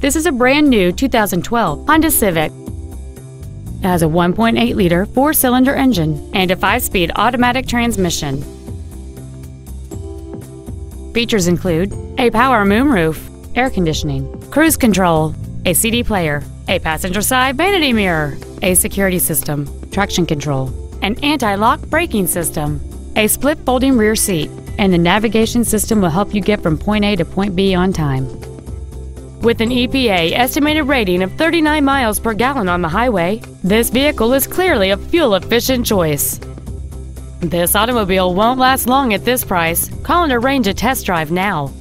This is a brand-new 2012 Honda Civic. It has a 1.8-liter four-cylinder engine and a 5-speed automatic transmission. Features include a power moonroof, air conditioning, cruise control, a CD player, a passenger-side vanity mirror, a security system, traction control, an anti-lock braking system, a split folding rear seat, and the navigation system will help you get from point A to point B on time. With an EPA estimated rating of 39 miles per gallon on the highway, this vehicle is clearly a fuel-efficient choice. This automobile won't last long at this price. Call and arrange a test drive now.